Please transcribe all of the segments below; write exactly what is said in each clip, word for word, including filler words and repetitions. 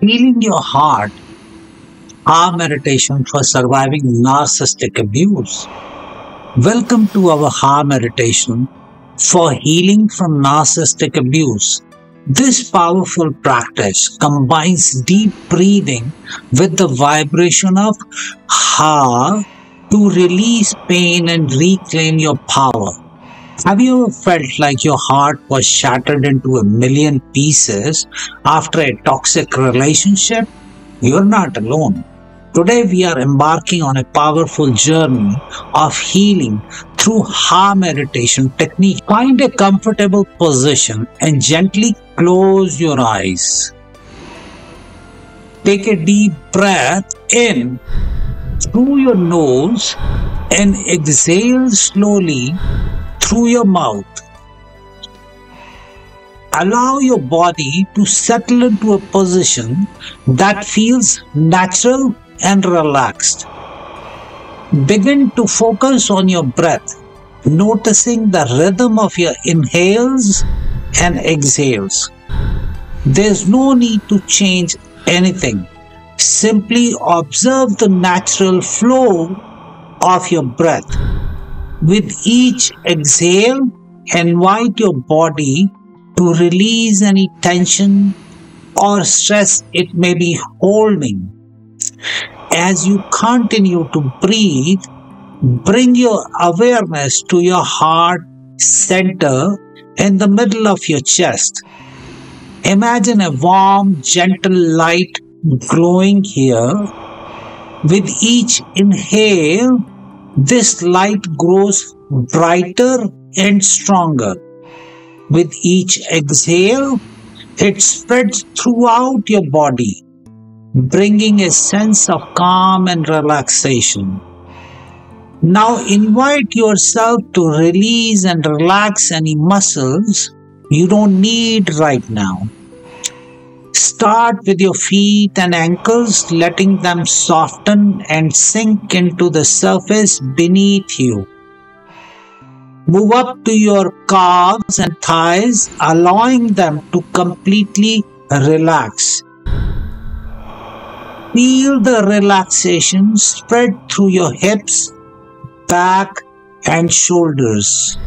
Healing your heart. Ha! Meditation for surviving narcissistic abuse. Welcome to our Ha! Meditation for healing from narcissistic abuse. This powerful practice combines deep breathing with the vibration of Ha! To release pain and reclaim your power. Have you ever felt like your heart was shattered into a million pieces after a toxic relationship? You're not alone. Today we are embarking on a powerful journey of healing through Ha! Meditation technique. Find a comfortable position and gently close your eyes. Take a deep breath in through your nose and exhale slowly through your mouth. Allow your body to settle into a position that feels natural and relaxed. Begin to focus on your breath, noticing the rhythm of your inhales and exhales. There's no need to change anything. Simply observe the natural flow of your breath. With each exhale, invite your body to release any tension or stress it may be holding. As you continue to breathe, bring your awareness to your heart center in the middle of your chest. Imagine a warm, gentle light glowing here. With each inhale, this light grows brighter and stronger. With each exhale, it spreads throughout your body, bringing a sense of calm and relaxation. Now invite yourself to release and relax any muscles you don't need right now. Start with your feet and ankles, letting them soften and sink into the surface beneath you. Move up to your calves and thighs, allowing them to completely relax. Feel the relaxation spread through your hips, back, and shoulders.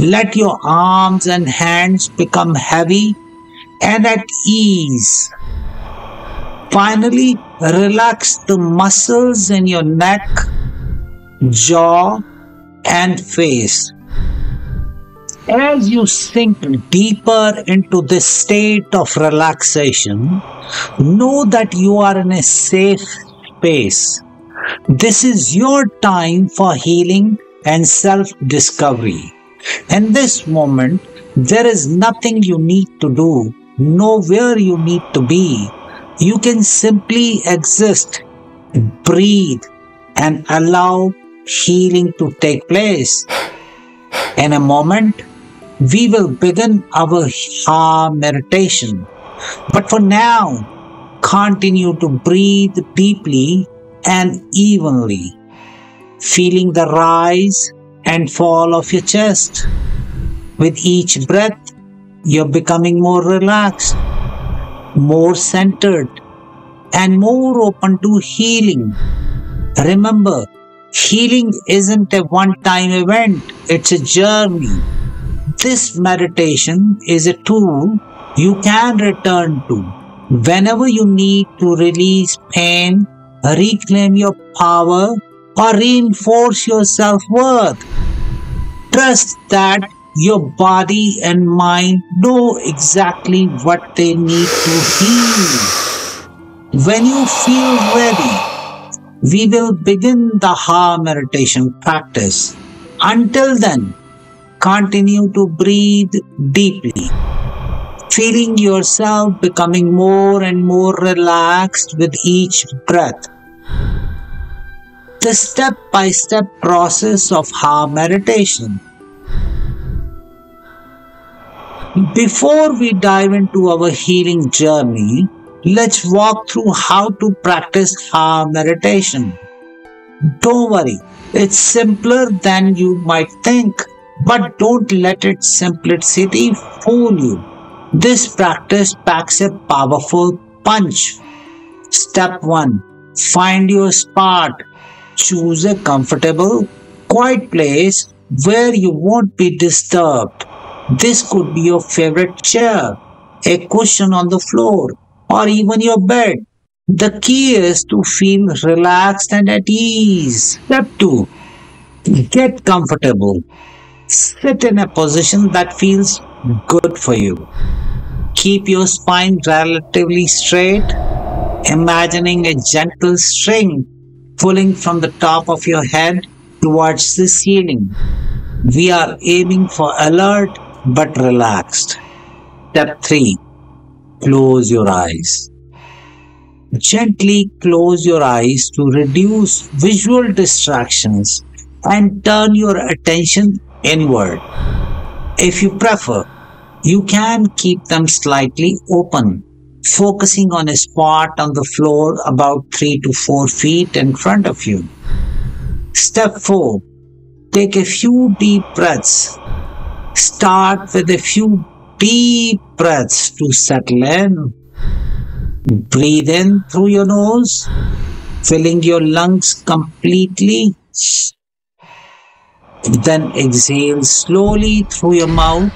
Let your arms and hands become heavy and at ease. Finally, relax the muscles in your neck, jaw, and face. As you sink deeper into this state of relaxation, know that you are in a safe space. This is your time for healing and self-discovery. In this moment, there is nothing you need to do. Know where you need to be. You can simply exist, breathe, and allow healing to take place. In a moment, we will begin our Ha! Meditation. But for now, continue to breathe deeply and evenly, feeling the rise and fall of your chest. With each breath, you're becoming more relaxed, more centered, and more open to healing. Remember, healing isn't a one-time event, it's a journey. This meditation is a tool you can return to whenever you need to release pain, reclaim your power, or reinforce your self-worth. Trust that your body and mind know exactly what they need to heal. When you feel ready, we will begin the Ha! Meditation practice. Until then, continue to breathe deeply, feeling yourself becoming more and more relaxed with each breath. The step-by-step process of Ha! Meditation. Before we dive into our healing journey, let's walk through how to practice Ha! Meditation. Don't worry, it's simpler than you might think, but don't let its simplicity fool you. This practice packs a powerful punch. Step one. Find your spot. Choose a comfortable, quiet place where you won't be disturbed. This could be your favorite chair, a cushion on the floor, or even your bed. The key is to feel relaxed and at ease. Step two. Get comfortable. Sit in a position that feels good for you. Keep your spine relatively straight, imagining a gentle string pulling from the top of your head towards the ceiling. We are aiming for alert but relaxed. Step three. Close your eyes. Gently close your eyes to reduce visual distractions and turn your attention inward. If you prefer, you can keep them slightly open, focusing on a spot on the floor about three to four feet in front of you. Step four. Take a few deep breaths. Start with a few deep breaths to settle in. Breathe in through your nose, filling your lungs completely. Then exhale slowly through your mouth.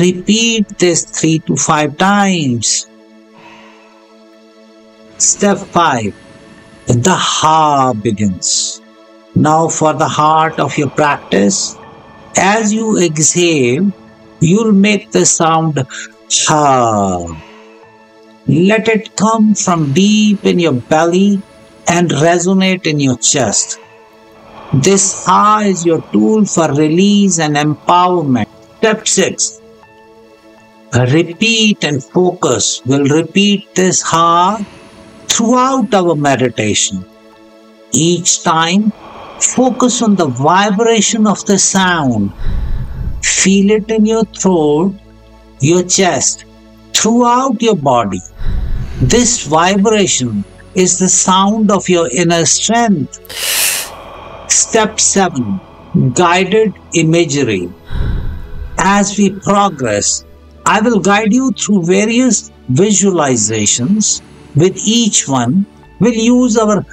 Repeat this three to five times. Step five. The Ha begins. Now for the heart of your practice. As you exhale, you'll make the sound Ha. Let it come from deep in your belly and resonate in your chest. This Ha is your tool for release and empowerment. Step six. Repeat and focus. We'll repeat this Ha throughout our meditation. Each time, focus on the vibration of the sound. Feel it in your throat, your chest, throughout your body. This vibration is the sound of your inner strength. Step seven. Guided imagery. As we progress, I will guide you through various visualizations. With each one, we'll use our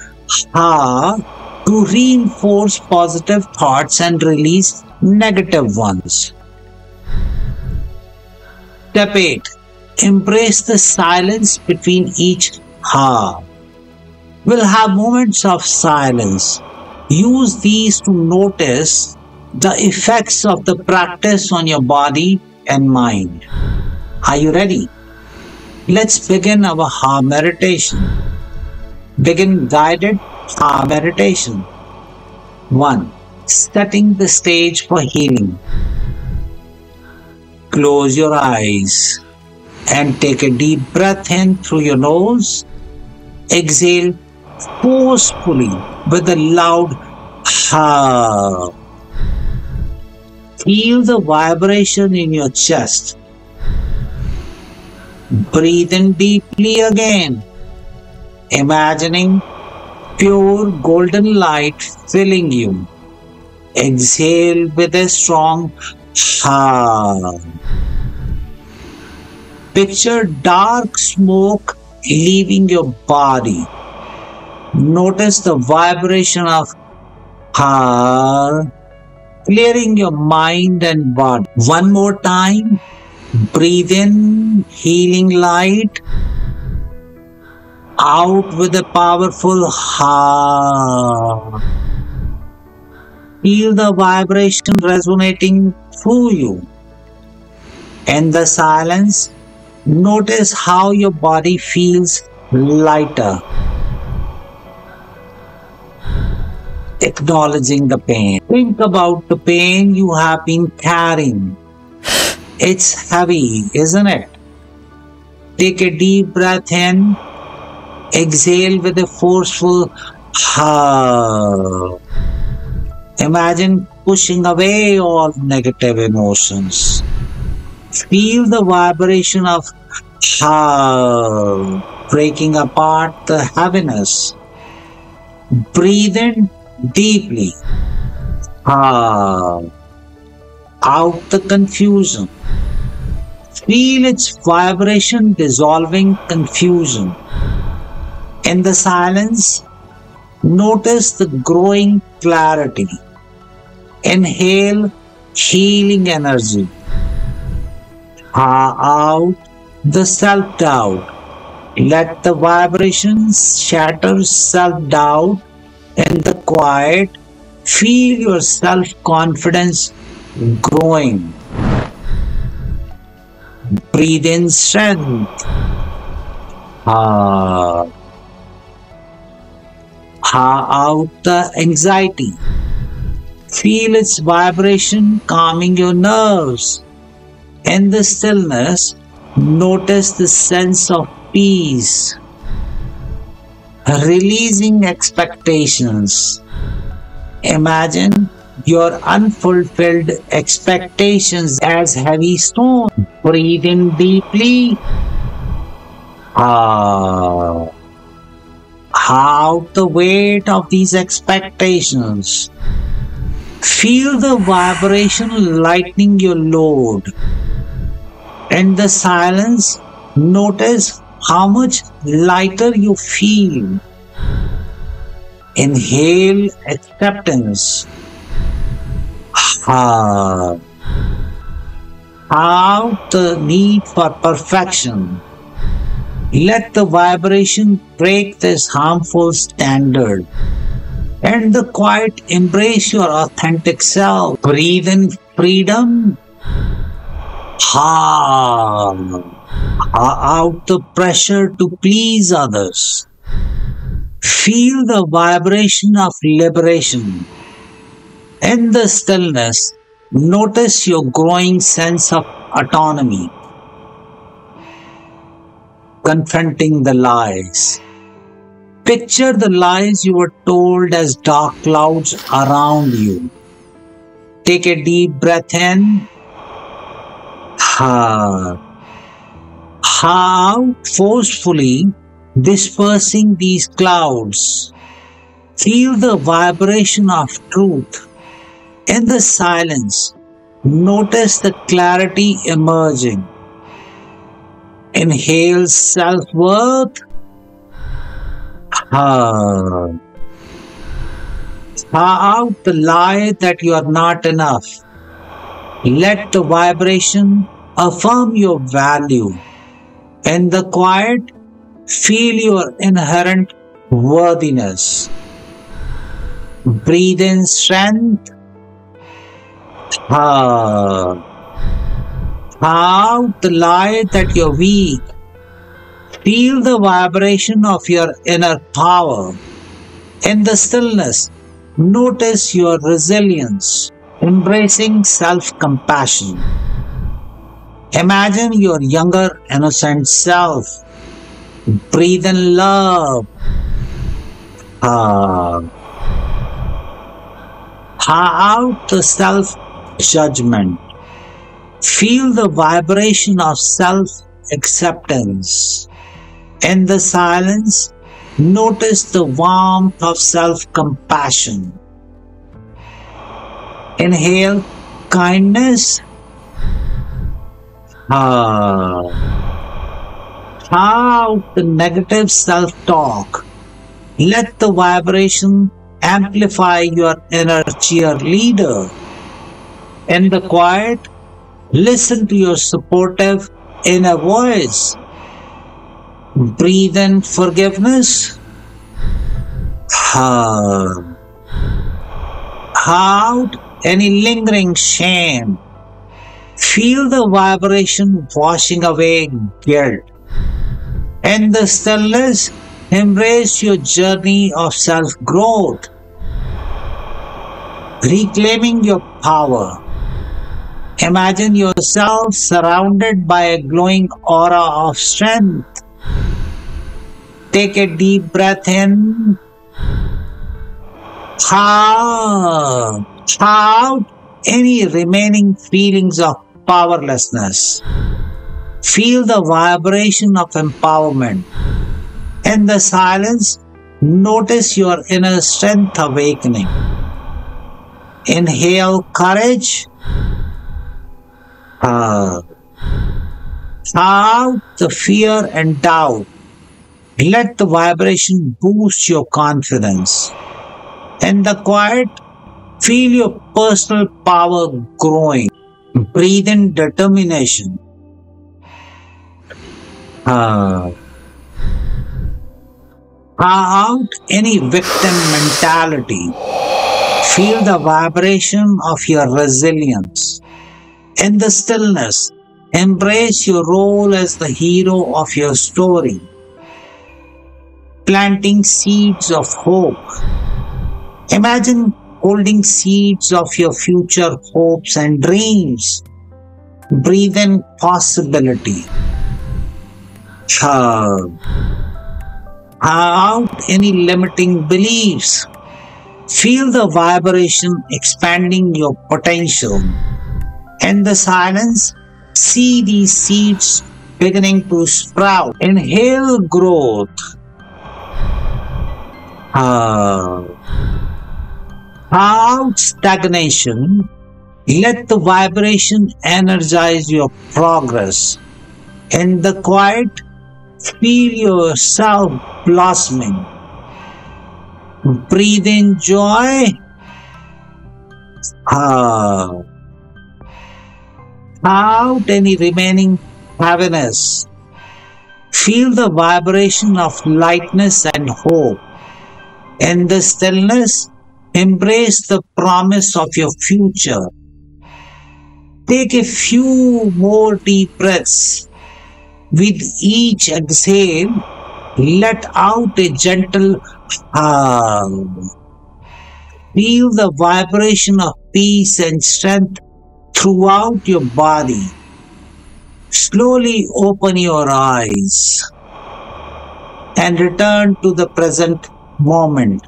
Ha to reinforce positive thoughts and release negative ones. Step eight. Embrace the silence between each Ha. We'll have moments of silence. Use these to notice the effects of the practice on your body and mind. Are you ready? Let's begin our Ha meditation. Begin guided Ha meditation. one. Setting the stage for healing. Close your eyes and take a deep breath in through your nose. Exhale forcefully with a loud Ha. Feel the vibration in your chest. Breathe in deeply again, imagining pure golden light filling you. Exhale with a strong Ha. Picture dark smoke leaving your body. Notice the vibration of Ha, clearing your mind and body. One more time. Breathe in healing light. Out with a powerful Ha. Feel the vibration resonating through you. In the silence, notice how your body feels lighter, acknowledging the pain. Think about the pain you have been carrying. It's heavy, isn't it? Take a deep breath in. Exhale with a forceful Ha. Imagine pushing away all negative emotions. Feel the vibration of Ha, breaking apart the heaviness. Breathe in deeply. Ha. Out the confusion. Feel its vibration dissolving confusion. In the silence, notice the growing clarity. Inhale healing energy. Ha! Out the self-doubt. Let the vibrations shatter self-doubt. In the quiet, feel your self-confidence growing. Breathe in strength. Ha! Ha! Out the anxiety. Feel its vibration calming your nerves. In the stillness, notice the sense of peace. Releasing expectations. Imagine your unfulfilled expectations as heavy stone. Breathe in deeply. Ha! Out the weight of these expectations. Feel the vibration lightening your load. In the silence, notice how much lighter you feel. Inhale acceptance. Ha! Out the need for perfection. Let the vibration break this harmful standard. And the quiet, embrace your authentic self. Breathe in freedom. Ha! Out the pressure to please others. Feel the vibration of liberation. In the stillness, notice your growing sense of autonomy. Confronting the lies. Picture the lies you were told as dark clouds around you. Take a deep breath in. Ha! How forcefully dispersing these clouds. Feel the vibration of truth. In the silence, notice the clarity emerging. Inhale self-worth. Ha! Out the lie that you are not enough. Let the vibration affirm your value. In the quiet, feel your inherent worthiness. Breathe in strength. Ha! Out the lie that you're weak. Feel the vibration of your inner power. In the stillness, notice your resilience, embracing self-compassion. Imagine your younger, innocent self. Breathe in love. Ha! Out the self-judgment. Feel the vibration of self-acceptance. In the silence, notice the warmth of self-compassion. Inhale kindness. Ha! Out the negative self-talk. Let the vibration amplify your inner cheerleader. In the quiet, listen to your supportive inner voice. Breathe in forgiveness. Ha! Out any lingering shame. Feel the vibration washing away guilt. In the stillness, embrace your journey of self-growth. Reclaiming your power. Imagine yourself surrounded by a glowing aura of strength. Take a deep breath in. Ha! Out any remaining feelings of powerlessness. Feel the vibration of empowerment. In the silence, notice your inner strength awakening. Inhale courage. Ha! Halve the fear and doubt. Let the vibration boost your confidence. In the quiet, feel your personal power growing. Breathe in determination. Uh, out any victim mentality. Feel the vibration of your resilience. In the stillness, embrace your role as the hero of your story. Planting seeds of hope. Imagine holding seeds of your future hopes and dreams. Breathe in possibility. Carve out any limiting beliefs. Feel the vibration expanding your potential. In the silence, see these seeds beginning to sprout. Inhale growth. Carve out stagnation. Let the vibration energize your progress. In the quiet, feel yourself blossoming. Breathe in joy. Out any remaining heaviness. Feel the vibration of lightness and hope. In the stillness, embrace the promise of your future. Take a few more deep breaths. With each exhale, let out a gentle ah. Feel the vibration of peace and strength throughout your body. Slowly open your eyes and return to the present moment.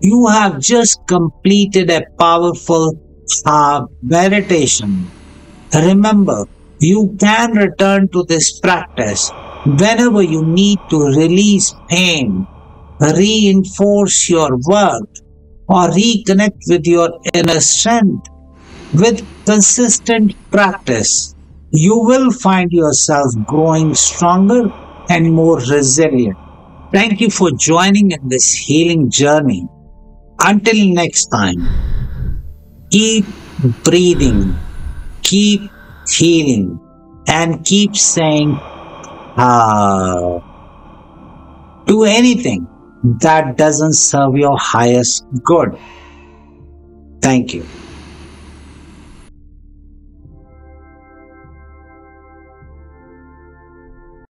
You have just completed a powerful Ha! Meditation. Remember, you can return to this practice whenever you need to release pain, reinforce your worth, or reconnect with your inner strength. With consistent practice, you will find yourself growing stronger and more resilient. Thank you for joining in this healing journey. Until next time, keep breathing, keep healing, and keep saying Ha! To anything that doesn't serve your highest good. Thank you.